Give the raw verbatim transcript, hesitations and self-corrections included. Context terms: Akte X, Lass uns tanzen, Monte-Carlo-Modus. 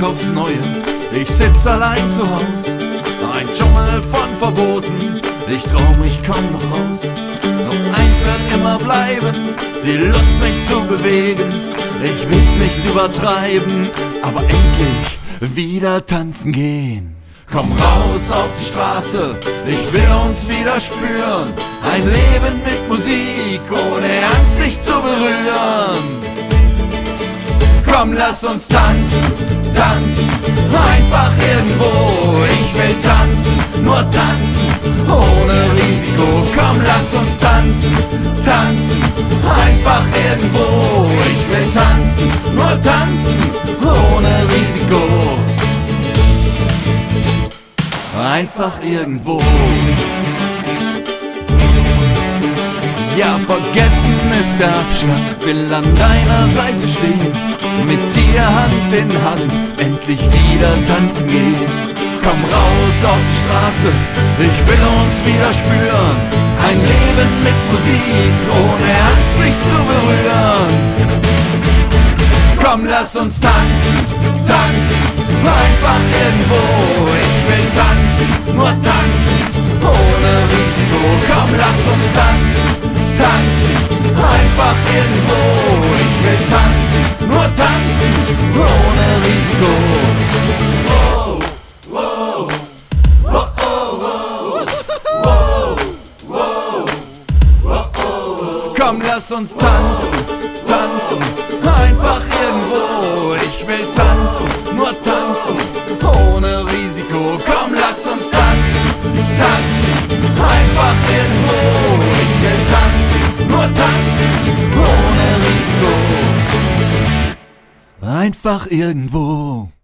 Tag aufs Neue, ich sitz allein zu Haus. Ein Dschungel von Verboten, ich trau mich kaum noch raus. Nur eins wird immer bleiben, die Lust mich zu bewegen. Ich will's nicht übertreiben, aber endlich wieder tanzen gehen. Komm raus auf die Straße, ich will uns wieder spüren. Ein Leben mit Musik, ohne Angst sich zu berühren. Komm, lass uns tanzen, tanzen, einfach irgendwo. Ich will tanzen, nur tanzen, ohne Risiko. Komm, lass uns tanzen, tanzen, einfach irgendwo. Ich will tanzen, nur tanzen, ohne Risiko. Einfach irgendwo. Ja, vergessen ist der Abstand, will an deiner Seite stehen. Mit dir Hand in Hand, endlich wieder tanzen gehen. Komm raus auf die Straße, ich will uns wieder spüren. Ein Leben mit Musik, ohne Angst sich zu berühren. Komm, lass uns tanzen, tanzen, einfach irgendwo. Ich will tanzen, nur tanzen, ohne Risiko. Komm, lass uns tanzen, tanzen, einfach irgendwo. Ich will tanzen, nur tanzen, ohne Risiko. Wow, wow, wow, wow, wow, wow, wow, wow. Komm, lass uns tanzen, tanzen, einfach irgendwo. Ich will tanzen, nur tanzen, ohne Risiko. Komm, lass uns tanzen, tanzen, einfach irgendwo. Ich will tanzen, nur tanzen, ohne Risiko. Einfach irgendwo.